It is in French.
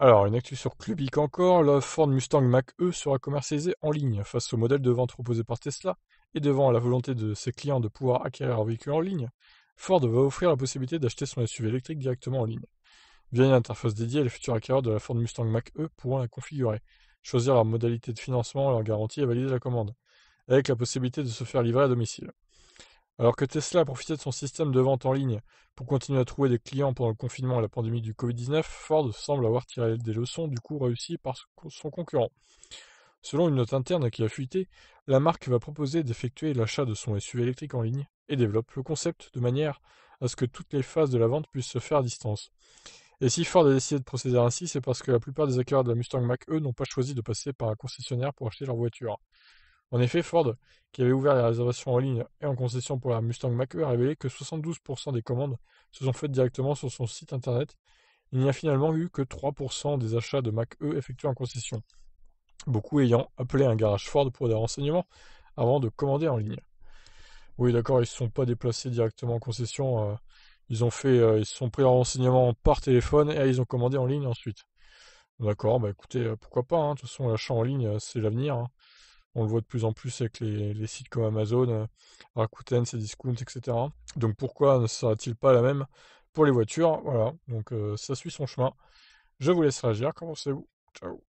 Alors, une actu sur Clubic encore, la Ford Mustang Mach-E sera commercialisée en ligne. Face au modèle de vente proposé par Tesla et devant la volonté de ses clients de pouvoir acquérir un véhicule en ligne, Ford va offrir la possibilité d'acheter son SUV électrique directement en ligne. Via une interface dédiée, les futurs acquéreurs de la Ford Mustang Mach-E pourront la configurer, choisir leur modalité de financement, leur garantie et valider la commande, avec la possibilité de se faire livrer à domicile. Alors que Tesla a profité de son système de vente en ligne pour continuer à trouver des clients pendant le confinement et la pandémie du Covid-19, Ford semble avoir tiré des leçons du coup réussi par son concurrent. Selon une note interne qui a fuité, la marque va proposer d'effectuer l'achat de son SUV électrique en ligne et développe le concept de manière à ce que toutes les phases de la vente puissent se faire à distance. Et si Ford a décidé de procéder ainsi, c'est parce que la plupart des acquéreurs de la Mustang Mach-E n'ont pas choisi de passer par un concessionnaire pour acheter leur voiture. En effet, Ford, qui avait ouvert les réservations en ligne et en concession pour la Mustang Mach-E, a révélé que 72% des commandes se sont faites directement sur son site internet. Il n'y a finalement eu que 3% des achats de Mach-E effectués en concession, beaucoup ayant appelé un garage Ford pour des renseignements avant de commander en ligne. Oui, d'accord, ils ne se sont pas déplacés directement en concession, ils se sont pris leurs renseignements par téléphone et ils ont commandé en ligne ensuite. D'accord, bah écoutez, pourquoi pas, hein, de toute façon l'achat en ligne c'est l'avenir, hein. On le voit de plus en plus avec les sites comme Amazon, Rakuten, Cdiscount, etc. Donc pourquoi ne sera-t-il pas la même pour les voitures ? Voilà, donc ça suit son chemin. Je vous laisse réagir, comment pensez-vous ? Ciao.